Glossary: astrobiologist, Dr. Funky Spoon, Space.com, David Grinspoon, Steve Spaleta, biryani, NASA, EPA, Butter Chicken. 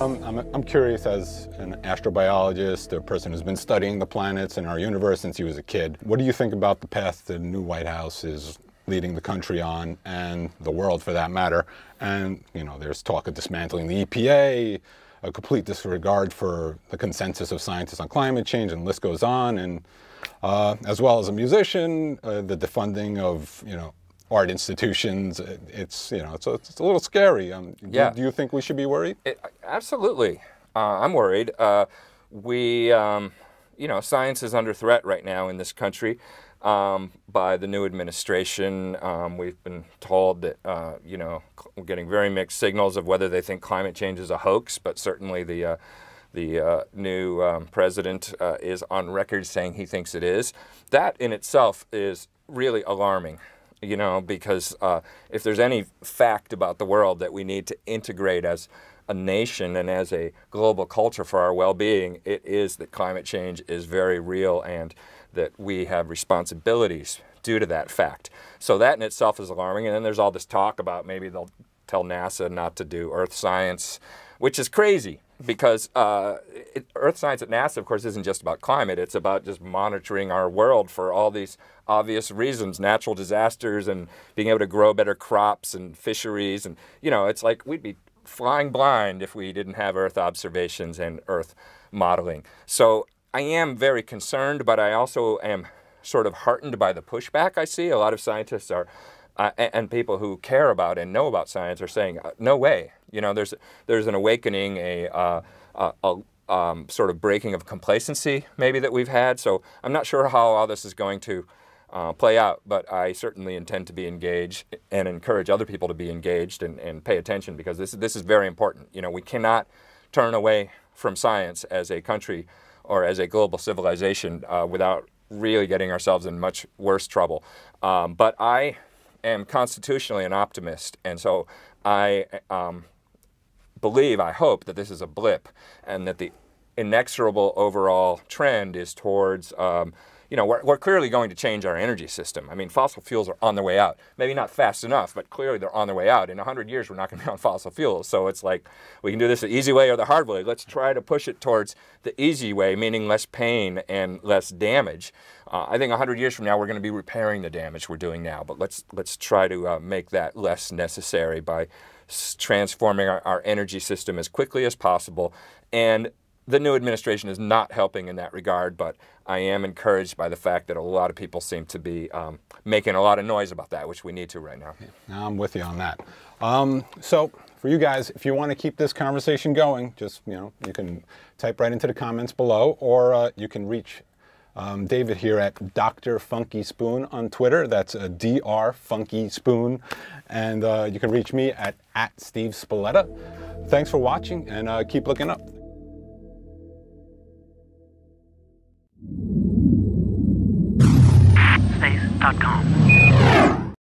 I'm curious, as an astrobiologist, a person who's been studying the planets and our universe since he was a kid, what do you think about the path the new White House is leading the country on, and the world for that matter? And, you know, there's talk of dismantling the EPA, a complete disregard for the consensus of scientists on climate change, and the list goes on. And as well as a musician, the defunding of, you know, art institutions, it's a little scary. Yeah. Do you think we should be worried? Absolutely. I'm worried. You know, science is under threat right now in this country by the new administration. We've been told that, you know, we're getting very mixed signals of whether they think climate change is a hoax, but certainly the new president is on record saying he thinks it is. That in itself is really alarming. You know, because if there's any fact about the world that we need to integrate as a nation and as a global culture for our well-being, it is that climate change is very real and that we have responsibilities due to that fact. So that in itself is alarming. And then there's all this talk about maybe they'll tell NASA not to do earth science, which is crazy. Because earth science at NASA, of course, isn't just about climate. It's about just monitoring our world for all these obvious reasons, natural disasters and being able to grow better crops and fisheries. And, you know, it's like we'd be flying blind if we didn't have earth observations and earth modeling. So I am very concerned, but I also am sort of heartened by the pushback I see. A lot of scientists are, and people who care about and know about science are saying, no way. You know, there's an awakening, a sort of breaking of complacency maybe that we've had. So I'm not sure how all this is going to play out, but I certainly intend to be engaged and encourage other people to be engaged and pay attention, because this is very important. You know, we cannot turn away from science as a country or as a global civilization without really getting ourselves in much worse trouble. But I am constitutionally an optimist, and so I believe, I hope, that this is a blip and that the inexorable overall trend is towards, you know, we're clearly going to change our energy system. I mean, fossil fuels are on their way out. Maybe not fast enough, but clearly they're on their way out. In 100 years, we're not going to be on fossil fuels. So it's like, we can do this the easy way or the hard way. Let's try to push it towards the easy way, meaning less pain and less damage. I think 100 years from now, we're going to be repairing the damage we're doing now. But let's try to make that less necessary by transforming our energy system as quickly as possible. And the new administration is not helping in that regard, but I am encouraged by the fact that a lot of people seem to be making a lot of noise about that, which we need to right now. Yeah, I'm with you on that. So for you guys, if you want to keep this conversation going, just, you know, you can type right into the comments below, or you can reach David here at Dr. Funky Spoon on Twitter. That's Dr. Funky Spoon. And you can reach me at Steve Spaleta. Thanks for watching, and keep looking up. Space.com